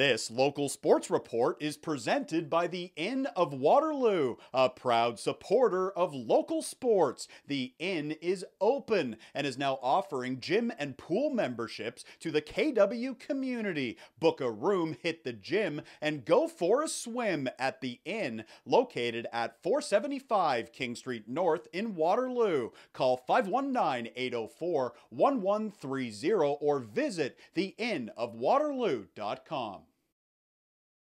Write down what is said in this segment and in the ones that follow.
This local sports report is presented by the Inn of Waterloo, a proud supporter of local sports. The Inn is open and is now offering gym and pool memberships to the KW community. Book a room, hit the gym, and go for a swim at the Inn, located at 475 King Street North in Waterloo. Call 519-804-1130 or visit theinnofwaterloo.com.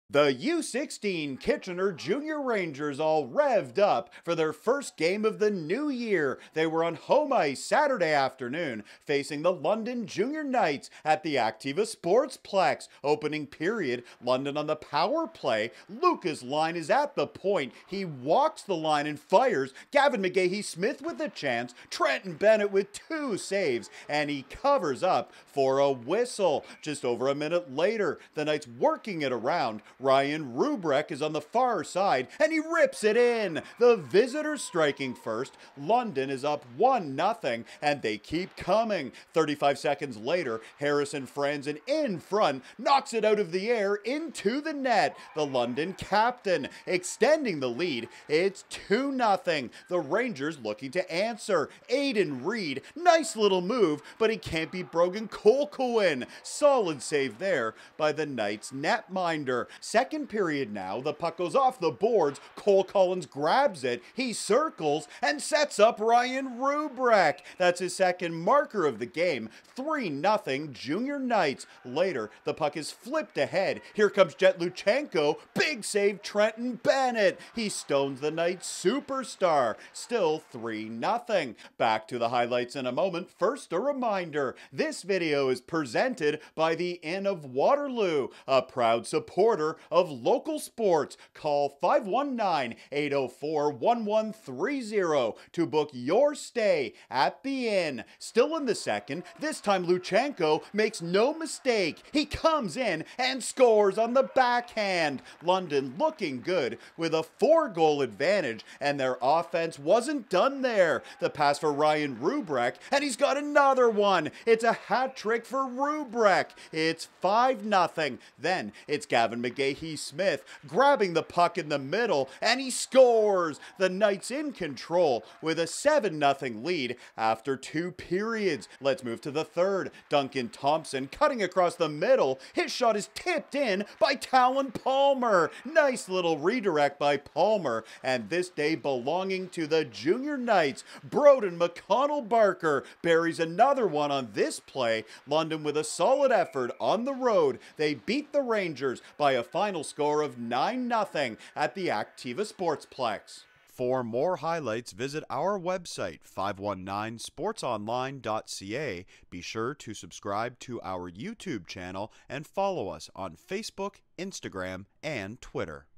The U16 Kitchener Junior Rangers all revved up for their first game of the new year. They were on home ice Saturday afternoon, facing the London Junior Knights at the Activa Sportsplex. Opening period, London on the power play. Lucas line is at the point. He walks the line and fires. Gavin McGahee Smith with a chance. Trenton Bennett with two saves, and he covers up for a whistle. Just over a minute later, the Knights working it around. Ryan Rupprecht is on the far side, and he rips it in. The visitors striking first. London is up 1-0, and they keep coming. 35 seconds later, Harrison Franzen in front, knocks it out of the air into the net. The London captain extending the lead. It's 2-0. The Rangers looking to answer. Aiden Reed, nice little move, but he can't beat Brogan Colquhoun. Solid save there by the Knights netminder. Second period now, the puck goes off the boards, Cole Collins grabs it, he circles, and sets up Ryan Rupprecht. That's his second marker of the game. 3-0 Junior Knights. Later, the puck is flipped ahead. Here comes Jet Luchenko, big save Trenton Bennett. He stones the Knights superstar. Still 3-0. Back to the highlights in a moment. First, a reminder, this video is presented by the Inn of Waterloo, a proud supporter of local sports. Call 519-804-1130 to book your stay at the Inn. Still in the second, this time Luchenko makes no mistake. He comes in and scores on the backhand. London looking good with a 4-goal advantage, and their offense wasn't done there. The pass for Ryan Rupprecht, and he's got another one. It's a hat trick for Rupprecht. It's 5-0. Then it's Gavin McGahee Smith grabbing the puck in the middle, and he scores. The Knights in control with a 7-0 lead after two periods. Let's move to the third. Duncan Thompson cutting across the middle. His shot is tipped in by Talon Palmer. Nice little redirect by Palmer, and this day belonging to the Junior Knights. Broden McConnell Barker buries another one on this play. London with a solid effort on the road. They beat the Rangers by a final score of 9-0 at the Activa Sportsplex. For more highlights, visit our website, 519sportsonline.ca. Be sure to subscribe to our YouTube channel and follow us on Facebook, Instagram, and Twitter.